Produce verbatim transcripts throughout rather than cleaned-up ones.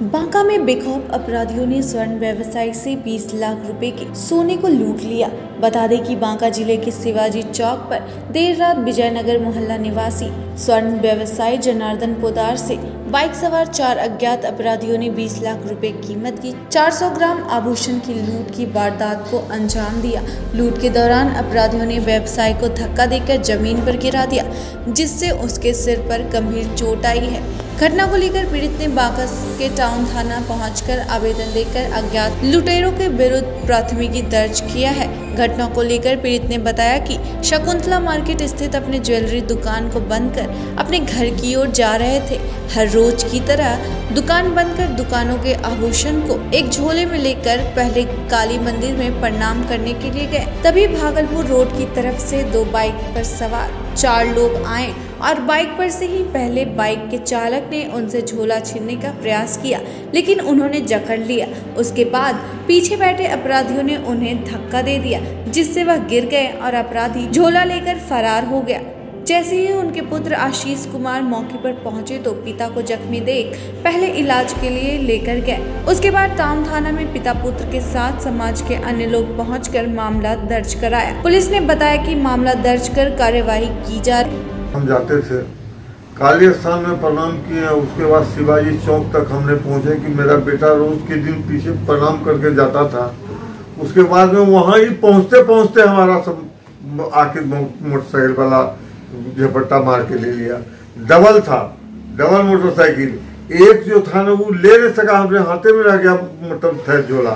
बांका में बेखौफ अपराधियों ने स्वर्ण व्यवसायी से बीस लाख रुपए के सोने को लूट लिया। बता दें कि बांका जिले के शिवाजी चौक पर देर रात विजय नगर मोहल्ला निवासी स्वर्ण व्यवसायी जनार्दन पोदार से बाइक सवार चार अज्ञात अपराधियों ने बीस लाख रुपए कीमत की चार सौ ग्राम आभूषण की लूट की वारदात को अंजाम दिया। लूट के दौरान अपराधियों ने व्यवसायी को धक्का देकर जमीन पर गिरा दिया, जिससे उसके सिर पर गंभीर चोट आई है। घटना को लेकर पीड़ित ने बांका के टाउन थाना पहुंचकर आवेदन देकर अज्ञात लुटेरों के विरुद्ध प्राथमिकी दर्ज किया है। घटना को लेकर पीड़ित ने बताया कि शकुंतला मार्केट स्थित अपने ज्वेलरी दुकान को बंद कर अपने घर की ओर जा रहे थे। हर रोज की तरह दुकान बंद कर दुकानों के आभूषण को एक झोले में लेकर पहले काली मंदिर में प्रणाम करने के लिए गए। तभी भागलपुर रोड की तरफ से दो बाइक पर सवार चार लोग आए और बाइक पर से ही पहले बाइक के चालक ने उनसे झोला छीनने का प्रयास किया, लेकिन उन्होंने जकड़ लिया। उसके बाद पीछे बैठे अपराधियों ने उन्हें धक्का दे दिया, जिससे वह गिर गए और अपराधी झोला लेकर फरार हो गया। जैसे ही उनके पुत्र आशीष कुमार मौके पर पहुंचे तो पिता को जख्मी देख पहले इलाज के लिए लेकर गए। उसके बाद टाउन थाना में पिता पुत्र के साथ समाज के अन्य लोग पहुंचकर मामला दर्ज कराया। पुलिस ने बताया कि मामला दर्ज कर कार्यवाही की जा रही। हम जाते थे, काली स्थान में प्रणाम किया, उसके बाद शिवाजी चौक तक हमने पहुँचे कि मेरा बेटा रोज के दिन पीछे प्रणाम करके जाता था। उसके बाद में वहाँ ही पहुँचते पहुँचते हमारा सब आके मोटरसाइकिल वाला झपट्टा मार के ले लिया। डबल था, डबल मोटरसाइकिल, एक जो था ना वो ले नहीं सका, हमने हाथे में रह गया, मतलब था झोला।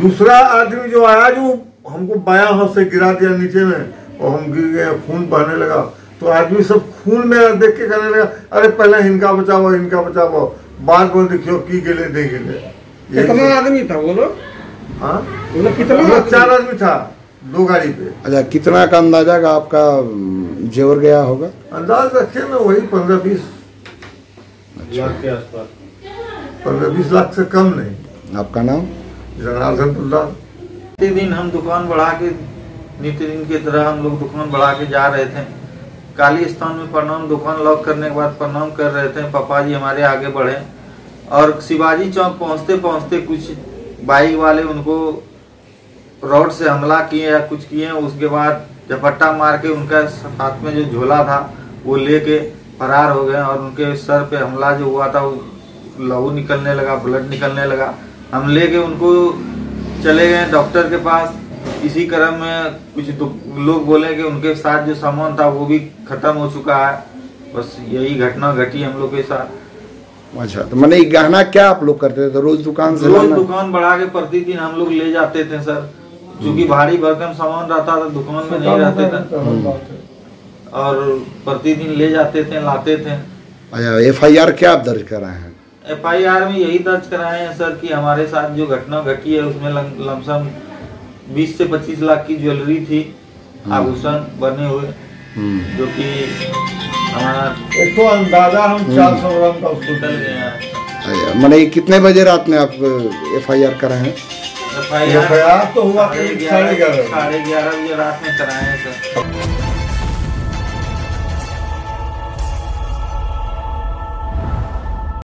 दूसरा आदमी जो आया जो हमको बायां हाथ से गिरा दिया नीचे में और हम गिर गए, खून बहने लगा। तो आदमी सब खून में देख के कहने लगा, अरे पहले इनका बचाओ इनका बचाओ, बाद में देखियो की गेले नहीं गेले। कितना आदमी था वो लोग? हाँ, कितना? चार आदमी था, दो गाड़ी पे। अच्छा, कितना का अंदाजा आपका जेवर गया होगा? अंदाज रखे ना वही पंद्रह बीस लाख के आसपास, पंद्रह बीस लाख से कम नहीं। आपका नाम? जनार्दन पोदार। प्रतिदिन हम दुकान बढ़ा के, नित्य दिन की तरह हम लोग दुकान बढ़ा के जा रहे थे। काली स्थान में प्रणाम, दुकान लॉक करने के बाद प्रणाम कर रहे थे, पापा जी हमारे आगे बढ़े और शिवाजी चौक पहुँचते पहुँचते कुछ बाइक वाले उनको रोड से हमला किए या कुछ किए। उसके बाद झपट्टा मार के उनका हाथ में जो झोला था वो लेके फरार हो गए और उनके सर पे हमला जो हुआ था वो लहू निकलने लगा, ब्लड निकलने लगा। हम लेके उनको चले गए डॉक्टर के पास। इसी क्रम में कुछ लोग बोले कि उनके साथ जो सामान था वो भी खत्म हो चुका है। बस यही घटना घटी हम लोग के साथ। अच्छा, तो मैंने गहना क्या आप लोग करते थे? रोज दुकान से रोज दुकान बढ़ा के प्रतिदिन हम लोग ले जाते थे सर, क्योंकि भारी भरकम सामान रहता था, दुकान में नहीं रहते थे और प्रतिदिन ले जाते थे, लाते थे। अच्छा, एफ आई आर क्या आप दर्ज कराए हैं? एफ आई आर में यही दर्ज कराए हैं सर कि हमारे साथ जो घटना घटी है उसमें लमसम बीस से पच्चीस लाख की ज्वेलरी थी, आभूषण बने हुए, जो कि एक तो अंदाजा हम चार सौ ग्राम का टोटल गया। मैंने कितने बजे रात में आप एफ आई आर कराए? एफ आई आर तो हुआ साढ़े ग्यारह बजे रात में कराए हैं सर।